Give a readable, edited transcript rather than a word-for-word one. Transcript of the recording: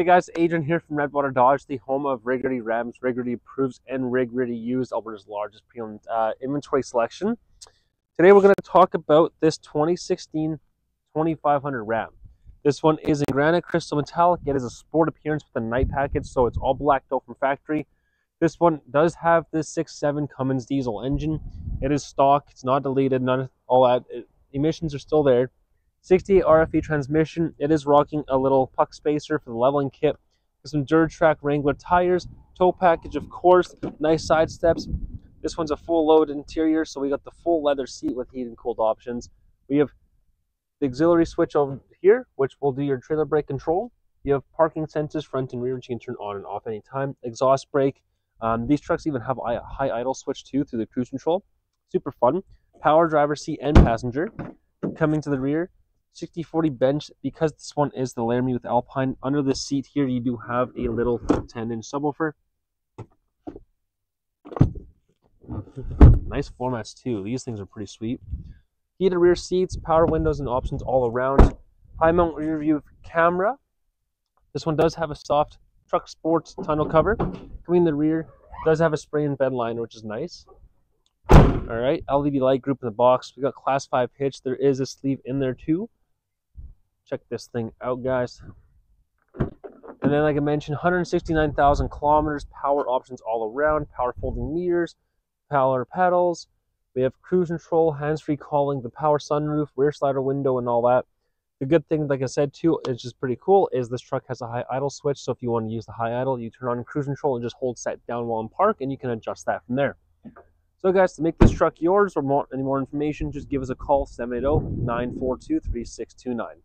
Hey guys, Adrian here from Redwater Dodge, the home of Rig Ready Rams. Rig Ready approves and Rig Ready used Alberta's largest pre-owned inventory selection. Today we're going to talk about this 2016 2500 Ram. This one is in granite crystal metallic. It is a sport appearance with a night package, so it's all blacked out from factory. This one does have this 6.7 Cummins diesel engine. It is stock. It's not deleted. None of all that. Emissions are still there. 68 RFE transmission. It is rocking a little puck spacer for the leveling kit. Some DuraTrack Wrangler tires, tow package of course, nice side steps. This one's a full load interior, so we got the full leather seat with heat and cooled options. We have the auxiliary switch over here, which will do your trailer brake control. You have parking sensors front and rear, which you can turn on and off anytime. Exhaust brake. These trucks even have a high idle switch too through the cruise control. Super fun. Power driver seat and passenger. Coming to the rear. 60/40 bench, because this one is the Laramie with Alpine. Under the seat here, you do have a little 10-inch subwoofer. Nice floor mats too. These things are pretty sweet. Heated rear seats, power windows, and options all around. High mount rear view camera. This one does have a soft truck sports tonneau cover. Coming in the rear, does have a spray and bed liner, which is nice. All right, LED light group in the box. We got class 5 hitch. There is a sleeve in there too. Check this thing out, guys. And then, like I mentioned, 169,000 kilometers, power options all around, power folding mirrors, power pedals. We have cruise control, hands-free calling, the power sunroof, rear slider window, and all that. The good thing, like I said too, it's just pretty cool, is this truck has a high idle switch, so if you want to use the high idle, you turn on cruise control and just hold set down while in park, and you can adjust that from there. So guys, to make this truck yours or want any more information, just give us a call, 780-942-3629.